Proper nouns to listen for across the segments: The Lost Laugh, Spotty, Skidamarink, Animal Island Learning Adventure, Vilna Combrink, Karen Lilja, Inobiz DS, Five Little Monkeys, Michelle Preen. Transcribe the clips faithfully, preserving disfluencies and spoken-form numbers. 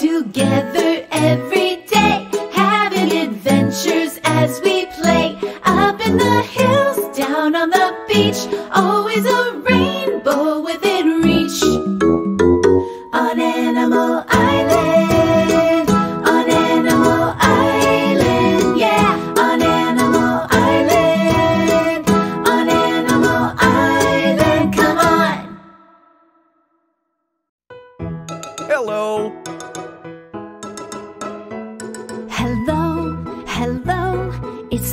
We're together every day, having adventures as we play. Up in the hills, down on the beach, always a rainbow within reach. On Animal Island, on Animal Island, yeah. On Animal Island, on Animal Island, come on. Hello. It's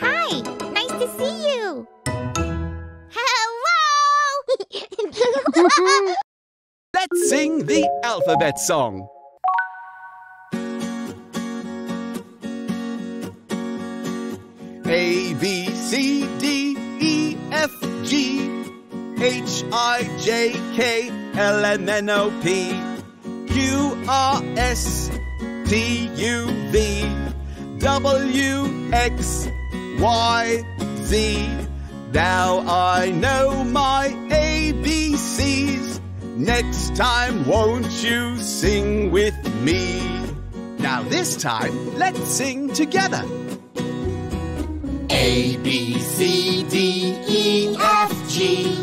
Hi. Nice to see you. Hello. Let's sing the alphabet song. A, B, C, D, E, F, G, H, I, J, K, L, M, N, O, P, Q, R, S, T, U, V, W, X, Y, Z. Now I know my A B Cs. Next time, won't you sing with me? Now this time, let's sing together. A, B, C, D, E, F, G,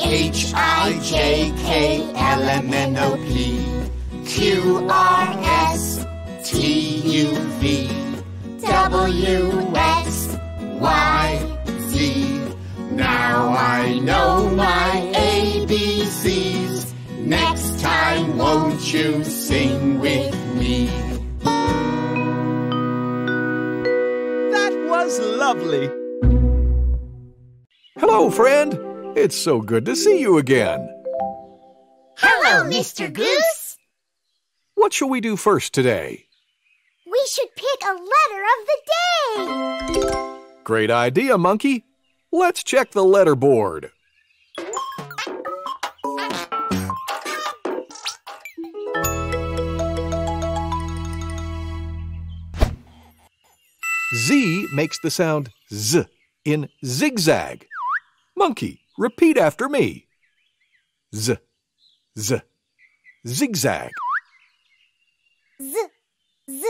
H, I, J, K, L, M, N, O, P, Q, R, S, T, U, V, W, X, Y, Z. Now I know my A B Cs. Next time, won't you sing with me? That was lovely. Hello, friend. It's so good to see you again. Hello, Mister Goose. What shall we do first today? We should pick a letter of the day! Great idea, monkey. Let's check the letter board. Z makes the sound Z in zigzag. Monkey, repeat after me. Z, Z, zigzag. Z, Z.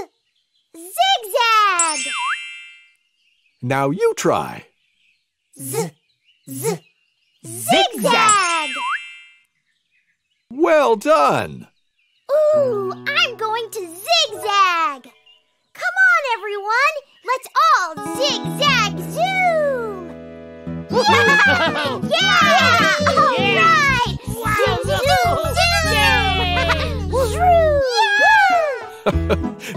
Zigzag! Now you try. Z, Z, zigzag! Well done! Ooh, I'm going to zigzag! Come on, everyone! Let's all zigzag zoom! Yeah! Yeah! Yeah! All right! Wow. Zoom, zoom, zoom! Shrew!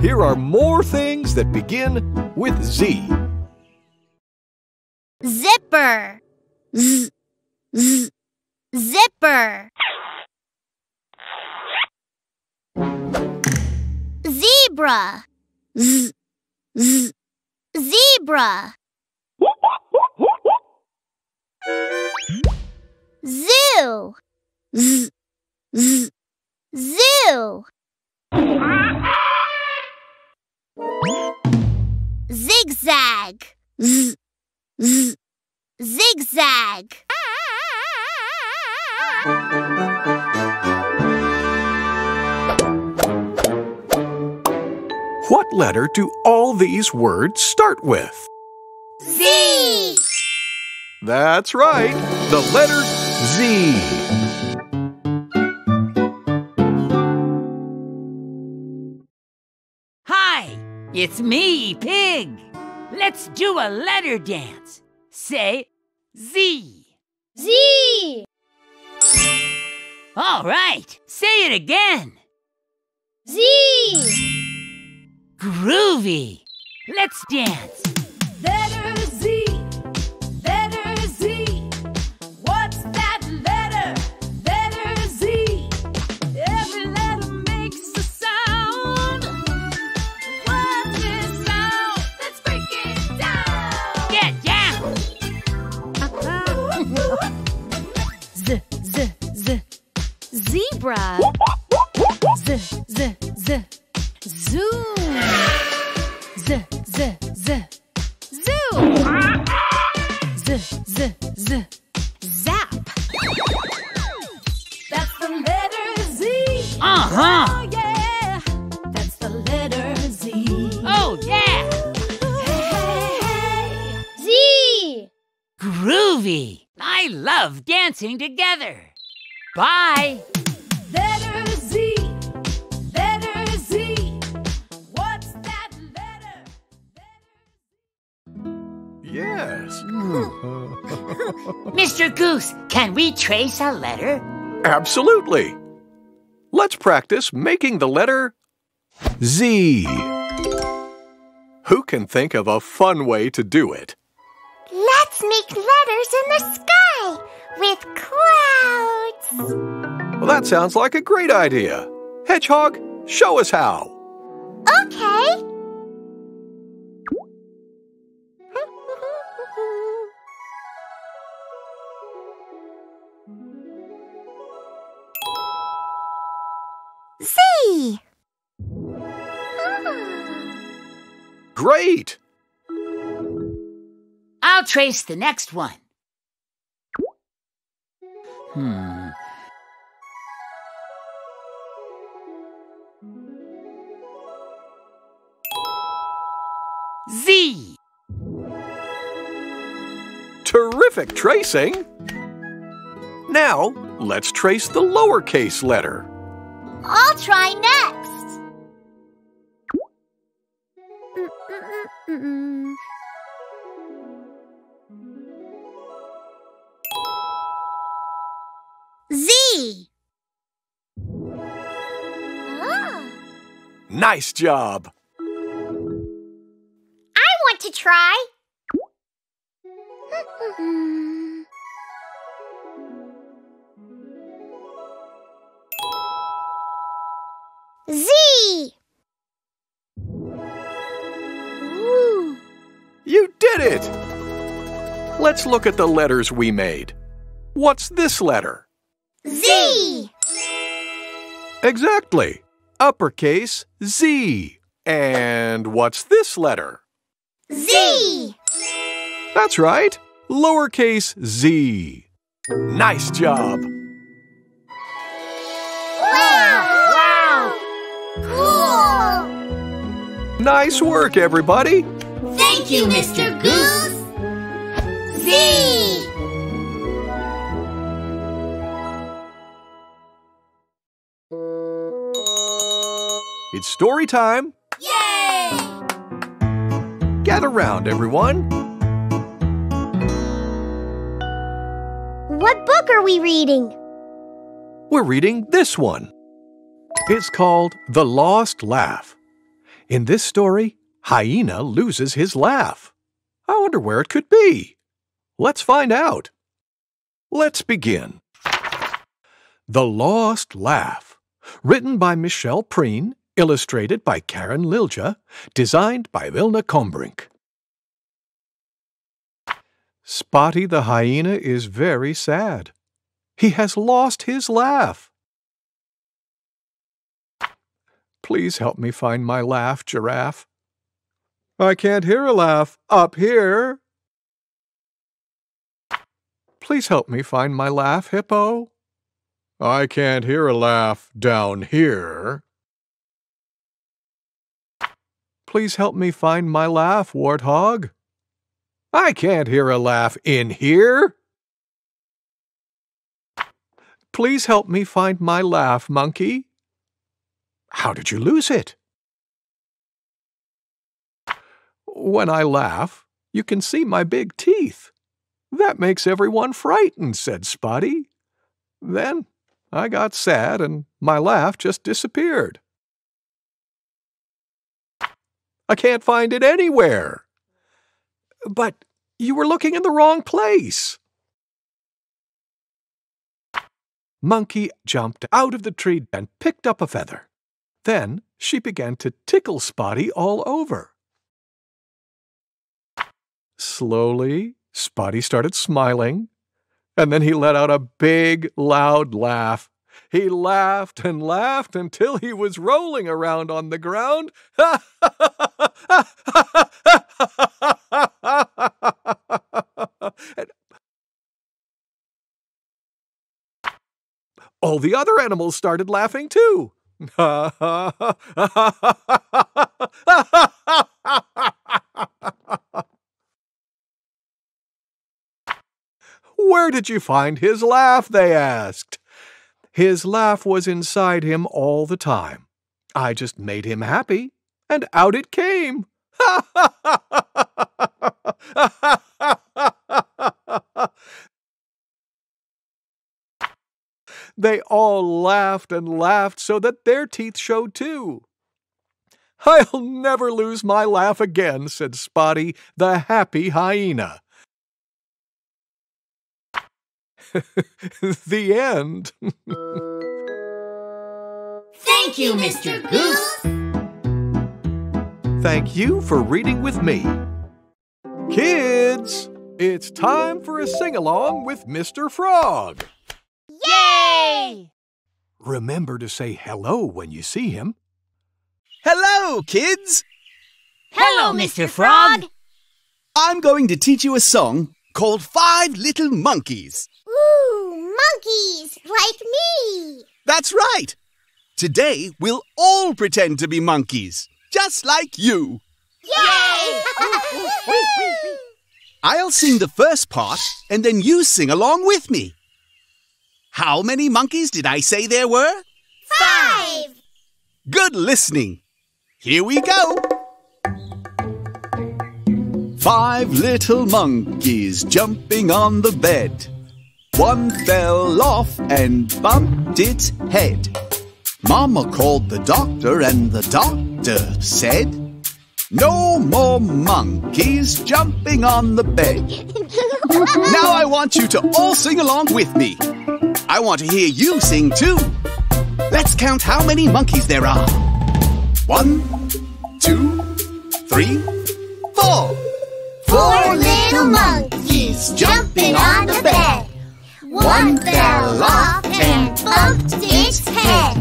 Here are more things that begin with Z. Zipper. Z, z, zipper. Zebra. Z, z, zebra. Zoo. Z, z, zoo. Zigzag. Z, z, zigzag. What letter do all these words start with? Z. That's right, the letter Z. It's me, Pig! Let's do a letter dance. Say Z. Z. All right, say it again. Z. Groovy. Let's dance. Letter Z. Letter Z. What's that letter? Letter Z. Every letter makes a sound. What's this sound? Let's break it down. Get down. Z, z, z. Zebra. Z, z, z. Zoo. Z, z, z. Zoo. Z, z, z. Zap. That's the letter Z. Uh-huh. Oh, yeah. That's the letter Z. Oh, yeah. Hey, hey, hey. Z. Groovy. I love dancing together. Bye. Letter Z. Letter Z. What's that letter? Letter... Yes. Mister Goose, can we trace a letter? Absolutely. Let's practice making the letter Z. Who can think of a fun way to do it? Let's make letters in the sky with clouds. Well, that sounds like a great idea. Hedgehog, show us how. Okay. Z. Great. I'll trace the next one. Hmm. Z. Terrific tracing. Now, let's trace the lowercase letter. I'll try next. Mm-mm-mm-mm. Z. Oh. Nice job. I want to try. Z. Ooh. You did it. Let's look at the letters we made. What's this letter? Z. Exactly. Uppercase Z. And what's this letter? Z. That's right. Lowercase Z. Nice job. Wow! Wow! Cool! Nice work, everybody. Thank you, Mister Goose. Z. It's story time! Yay! Gather round, everyone! What book are we reading? We're reading this one. It's called The Lost Laugh. In this story, Hyena loses his laugh. I wonder where it could be. Let's find out. Let's begin. The Lost Laugh, written by Michelle Preen, illustrated by Karen Lilja, designed by Vilna Combrink. Spotty the hyena is very sad. He has lost his laugh. Please help me find my laugh, Giraffe. I can't hear a laugh up here. Please help me find my laugh, Hippo. I can't hear a laugh down here. Please help me find my laugh, Warthog. I can't hear a laugh in here. Please help me find my laugh, Monkey. How did you lose it? when I laugh, you can see my big teeth. That makes everyone frightened," said Spotty. "Then I got sad and my laugh just disappeared. I can't find it anywhere." "But you were looking in the wrong place." Monkey jumped out of the tree and picked up a feather. Then she began to tickle Spotty all over. Slowly, Spotty started smiling, and then he let out a big, loud laugh. He laughed and laughed until he was rolling around on the ground. All the other animals started laughing too. "Where did you find his laugh?" they asked. "His laugh was inside him all the time. I just made him happy, and out it came." They all laughed and laughed so that their teeth showed too. "I'll never lose my laugh again," said Spotty, the happy hyena. The end. Thank you, Mister Goose. Thank you for reading with me. Kids, it's time for a sing-along with Mister Frog. Yay! Remember to say hello when you see him. Hello, kids. Hello, Mister Frog. I'm going to teach you a song called Five Little Monkeys. Ooh, monkeys, like me! That's right! Today, we'll all pretend to be monkeys, just like you. Yay! I'll sing the first part, and then you sing along with me. How many monkeys did I say there were? Five! Good listening. Here we go. Five little monkeys jumping on the bed. One fell off and bumped its head. Mama called the doctor and the doctor said, "No more monkeys jumping on the bed." Now I want you to all sing along with me. I want to hear you sing too. Let's count how many monkeys there are. One, two, three, four. Four little monkeys jumping on the bed. One fell off and bumped its head.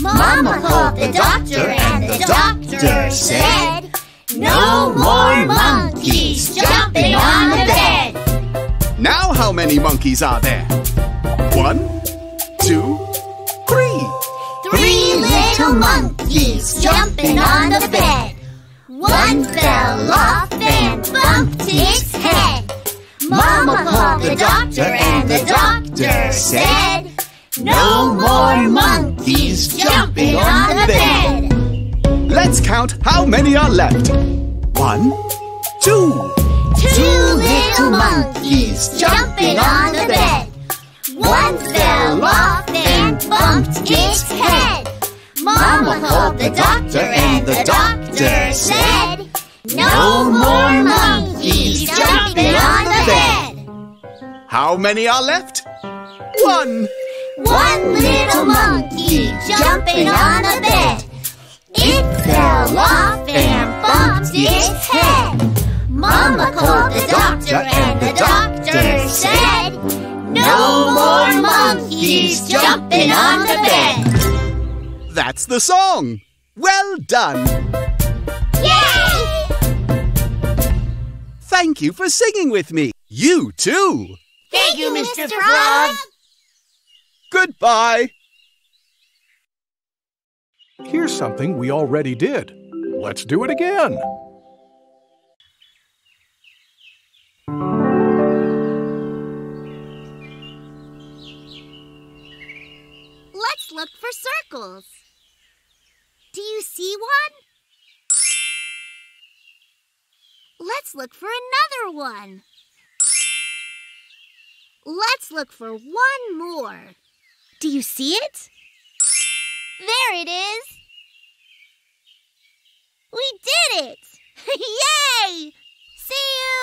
Mama called the doctor and the doctor said, "No more monkeys jumping on the bed." Now how many monkeys are there? One, two, three. Three little monkeys jumping on the bed. One fell off and bumped its head. Mama called the doctor and the doctor said, "No more monkeys jumping on the bed." Let's count how many are left. One, two. Two little monkeys jumping on the bed. One fell off and bumped its head. Mama called the doctor and the doctor said, "No more monkeys jumping on the bed." How many are left? One. One little monkey jumping on the bed. It fell off and bumped its head. Mama called the doctor and the doctor said, "No more monkeys jumping on the bed." That's the song. Well done. Yay! Thank you for singing with me. You too. Thank you, Mister Frog. Goodbye. Here's something we already did. Let's do it again. Let's look for circles. Do you see one? Let's look for another one. Let's look for one more. Do you see it? There it is! We did it! Yay! See you!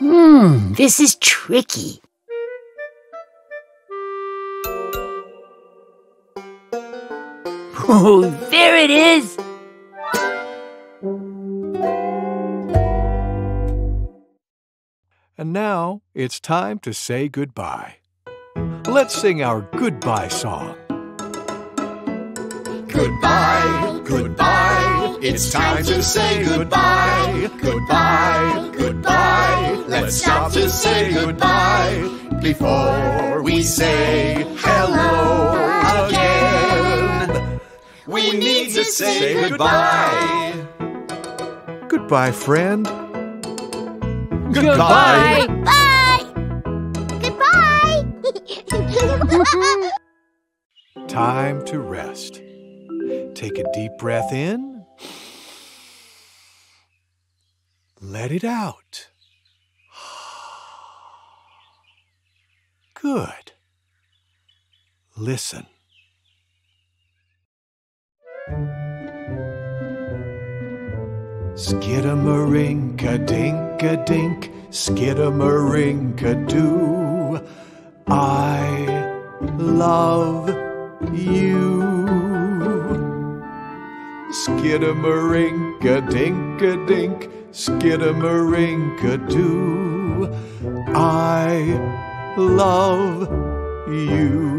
Hmm, this is tricky. Oh, there it is! And now, it's time to say goodbye. Let's sing our goodbye song. Goodbye, goodbye, it's time to say goodbye. Goodbye, goodbye, let's stop to say goodbye before we say hello again. We need to say goodbye. Goodbye, friend. Goodbye. Goodbye. Goodbye. Goodbye. Time to rest. Take a deep breath in. Let it out. Good. Listen. Skidamarink-a-dink-a-dink, skidamarink-a-doo. I love you. Skidamarink-a-dink-a-dink, skidamarink-a-doo. I love you.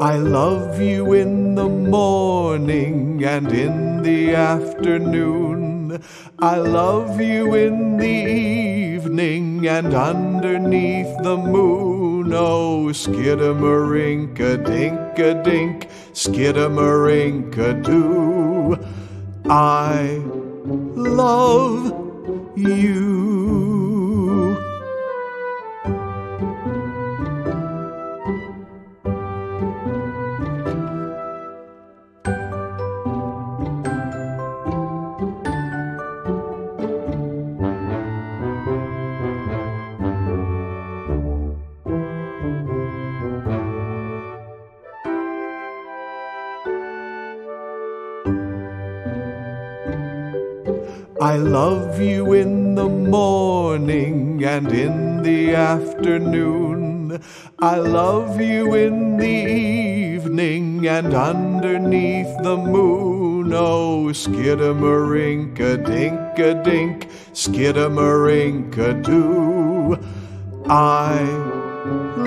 I love you in the morning and in the afternoon. I love you in the evening and underneath the moon. Oh, skidamarink-a-dink-a-dink, skidamarink-a-doo. I love you. I love you in the morning and in the afternoon. I love you in the evening and underneath the moon. Oh, skidamarink-a-dink-a-dink, skidamarink-a-doo. I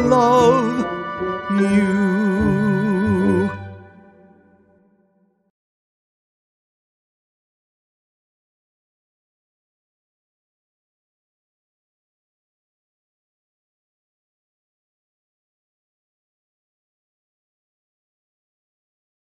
love you.